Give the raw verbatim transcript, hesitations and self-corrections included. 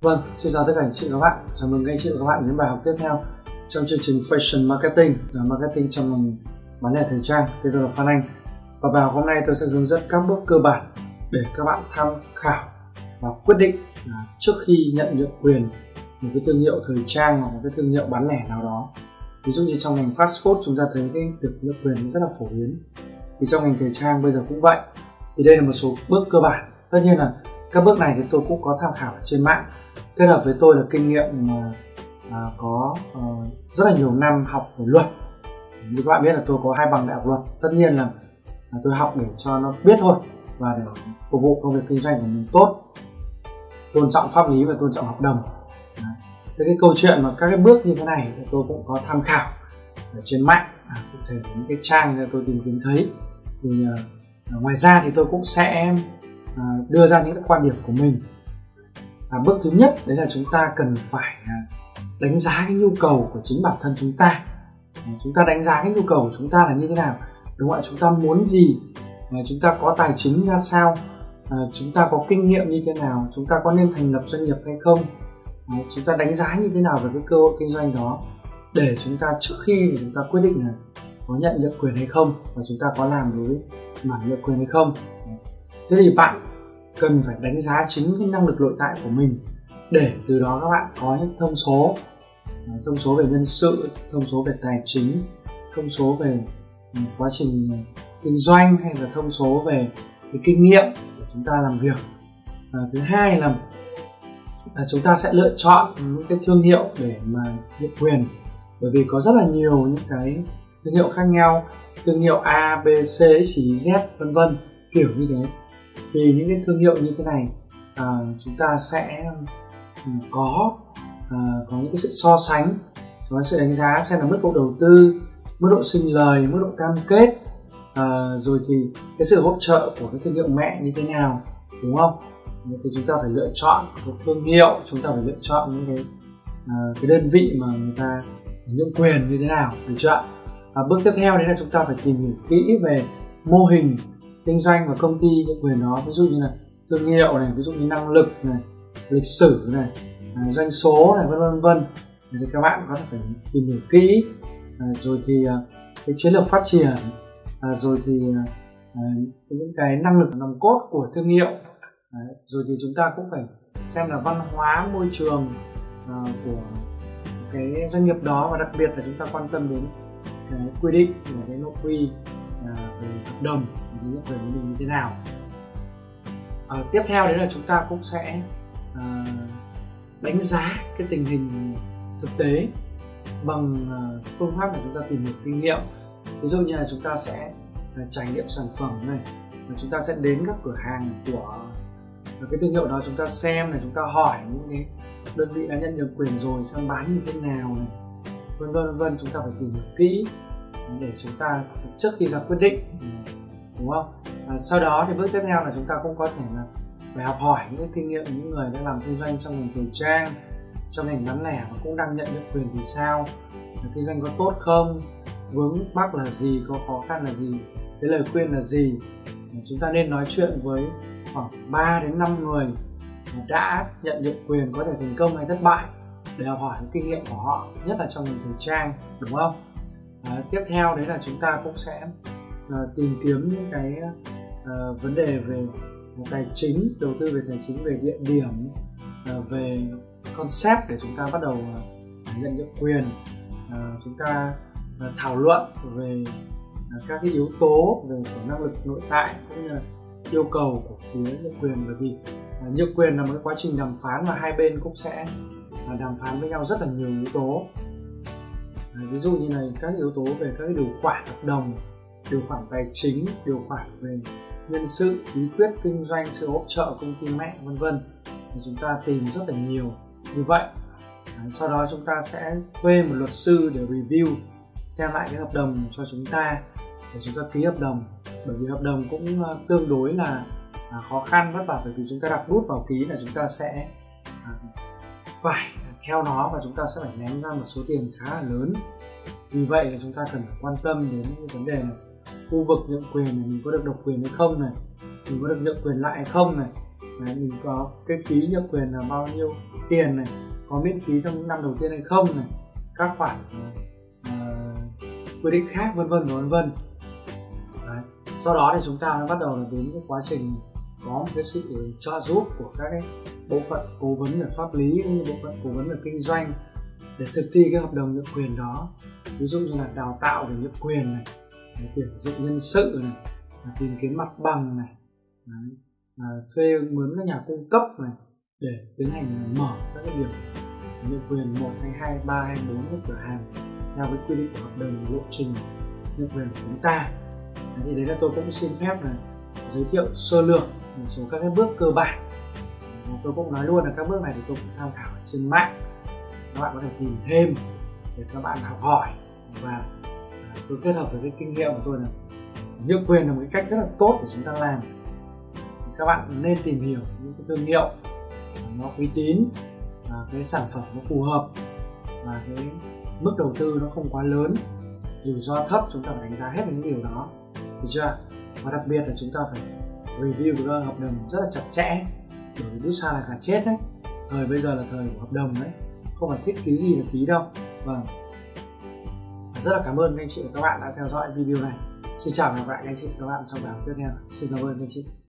Vâng, xin chào tất cả anh chị và các bạn. Chào mừng các anh chị và các bạn đến bài học tiếp theo trong chương trình Fashion Marketing, là marketing trong ngành bán lẻ thời trang. Tôi là Phan Anh. Và bài học hôm nay tôi sẽ hướng dẫn các bước cơ bản để các bạn tham khảo và quyết định là trước khi nhận nhượng quyền một cái thương hiệu thời trang hoặc một cái thương hiệu bán lẻ nào đó. Ví dụ như trong ngành fast food chúng ta thấy cái việc nhượng quyền rất là phổ biến. Thì trong ngành thời trang bây giờ cũng vậy. Thì đây là một số bước cơ bản. Tất nhiên là các bước này thì tôi cũng có tham khảo trên mạng, kết hợp với tôi là kinh nghiệm mà, à, có à, rất là nhiều năm học về luật. Như các bạn biết là tôi có hai bằng đại học luật. Tất nhiên là, là tôi học để cho nó biết thôi và để phục vụ công việc kinh doanh của mình tốt, tôn trọng pháp lý và tôn trọng hợp đồng. Đấy. Thế cái câu chuyện mà các cái bước như thế này thì tôi cũng có tham khảo ở trên mạng, à, cụ thể những cái trang tôi tìm kiếm thấy. Thì à, ngoài ra thì tôi cũng sẽ à, đưa ra những cái quan điểm của mình. À, bước thứ nhất đấy là chúng ta cần phải đánh giá cái nhu cầu của chính bản thân chúng ta. À, chúng ta đánh giá cái nhu cầu của chúng ta là như thế nào, đúng không ạ? Chúng ta muốn gì, à, chúng ta có tài chính ra sao, à, chúng ta có kinh nghiệm như thế nào, chúng ta có nên thành lập doanh nghiệp hay không, à, chúng ta đánh giá như thế nào về cái cơ hội kinh doanh đó để chúng ta trước khi chúng ta quyết định là có nhận nhượng quyền hay không và chúng ta có làm đối với mảng nhượng quyền hay không. À, thế thì bạn cần phải đánh giá chính cái năng lực nội tại của mình để từ đó các bạn có những thông số, thông số về nhân sự, thông số về tài chính, thông số về quá trình kinh doanh hay là thông số về cái kinh nghiệm để chúng ta làm việc. À, thứ hai là à, chúng ta sẽ lựa chọn những cái thương hiệu để mà nhượng quyền, bởi vì có rất là nhiều những cái thương hiệu khác nhau, thương hiệu A, B, C, X, Z vân vân kiểu như thế. Thì những cái thương hiệu như thế này à, chúng ta sẽ có à, có những cái sự so sánh, có sự đánh giá xem là mức độ đầu tư, mức độ sinh lời, mức độ cam kết, à, rồi thì cái sự hỗ trợ của cái thương hiệu mẹ như thế nào, đúng không? Thì chúng ta phải lựa chọn cái thương hiệu, chúng ta phải lựa chọn những cái à, cái đơn vị mà người ta nhượng quyền như thế nào, được chưa? À, bước tiếp theo đấy là chúng ta phải tìm hiểu kỹ về mô hình kinh doanh và công ty nhượng quyền đó, ví dụ như là thương hiệu này, ví dụ như năng lực này, lịch sử này, doanh số này, vân vân vân. Thì các bạn có thể phải tìm hiểu kỹ, rồi thì cái chiến lược phát triển, rồi thì những cái năng lực nòng cốt của thương hiệu, rồi thì chúng ta cũng phải xem là văn hóa, môi trường của cái doanh nghiệp đó, và đặc biệt là chúng ta quan tâm đến cái quy định của cái nội quy về hợp đồng nhượng quyền của mình như thế nào. À, tiếp theo đấy là chúng ta cũng sẽ à, đánh giá cái tình hình thực tế bằng à, phương pháp là chúng ta tìm hiểu kinh nghiệm. Ví dụ như là chúng ta sẽ à, trải nghiệm sản phẩm này, và chúng ta sẽ đến các cửa hàng của cái thương hiệu đó, chúng ta xem này, chúng ta hỏi những cái đơn vị đã nhận nhượng quyền rồi xem bán như thế nào này, vân vân vân. Chúng ta phải tìm hiểu kỹ để chúng ta trước khi ra quyết định, đúng không? À, sau đó thì bước tiếp theo là chúng ta cũng có thể là phải học hỏi những cái kinh nghiệm của những người đang làm kinh doanh trong ngành thời trang, trong ngành bán lẻ và cũng đang nhận nhượng quyền thì sao, kinh doanh có tốt không, vướng mắc là gì, có khó khăn là gì, cái lời khuyên là gì. Chúng ta nên nói chuyện với khoảng ba đến năm người đã nhận nhượng quyền có thể thành công hay thất bại để học hỏi những kinh nghiệm của họ, nhất là trong ngành thời trang, đúng không? À, tiếp theo đấy là chúng ta cũng sẽ À, tìm kiếm những cái à, vấn đề về tài chính, đầu tư về tài chính, về địa điểm, à, về concept để chúng ta bắt đầu à, nhận nhượng quyền. À, chúng ta à, thảo luận về à, các cái yếu tố về của năng lực nội tại cũng như là yêu cầu của phía nhượng quyền, bởi vì à, nhượng quyền là một cái quá trình đàm phán và hai bên cũng sẽ à, đàm phán với nhau rất là nhiều yếu tố. À, ví dụ như này, các yếu tố về các cái điều khoản hợp đồng, điều khoản tài chính, điều khoản về nhân sự, bí quyết kinh doanh, sự hỗ trợ công ty mẹ, vân vân. Chúng ta tìm rất là nhiều như vậy. Sau đó chúng ta sẽ thuê một luật sư để review, xem lại cái hợp đồng cho chúng ta để chúng ta ký hợp đồng. Bởi vì hợp đồng cũng tương đối là khó khăn, vất vả, bởi vì chúng ta đặt bút vào ký là chúng ta sẽ phải theo nó và chúng ta sẽ phải ném ra một số tiền khá là lớn. Vì vậy là chúng ta cần phải quan tâm đến những vấn đề này. Khu vực nhượng quyền này, mình có được độc quyền hay không này, mình có được nhượng quyền lại hay không này, Đấy, mình có cái phí nhượng quyền là bao nhiêu tiền này, có miễn phí trong năm đầu tiên hay không này, các khoản uh, quy định khác vân vân vân vân. Sau đó thì chúng ta bắt đầu đến cái quá trình có một cái sự trợ giúp của các cái bộ phận cố vấn về pháp lý cũng như bộ phận cố vấn về kinh doanh để thực thi cái hợp đồng nhượng quyền đó. Ví dụ như là đào tạo về nhượng quyền này, tuyển dụng nhân sự này, tìm kiếm mặt bằng này, đấy, à, thuê mướn các nhà cung cấp này để tiến hành mở các cái điểm nhượng quyền một hay hai, ba hay bốn của cửa hàng theo với quy định của hợp đồng lộ trình nhượng quyền của chúng ta. Đấy, thì đấy là tôi cũng xin phép là giới thiệu sơ lược một số các cái bước cơ bản. Tôi cũng nói luôn là các bước này thì tôi cũng tham khảo trên mạng, các bạn có thể tìm thêm để các bạn học hỏi, và tôi kết hợp với cái kinh nghiệm của tôi là nhượng quyền là một cái cách rất là tốt để chúng ta làm. Các bạn nên tìm hiểu những cái thương hiệu nó uy tín, cái sản phẩm nó phù hợp và cái mức đầu tư nó không quá lớn, rủi ro thấp, chúng ta phải đánh giá hết những điều đó, được chưa? Và đặc biệt là chúng ta phải review cái hợp đồng rất là chặt chẽ, bởi vì rút xa là cả chết đấy. Thời bây giờ là thời của hợp đồng đấy, không phải thiết kế gì là phí đâu. Vâng, rất là cảm ơn anh chị và các bạn đã theo dõi video này. Xin chào và hẹn gặp lại anh chị và các bạn trong bài học tiếp theo. Xin cảm ơn anh chị.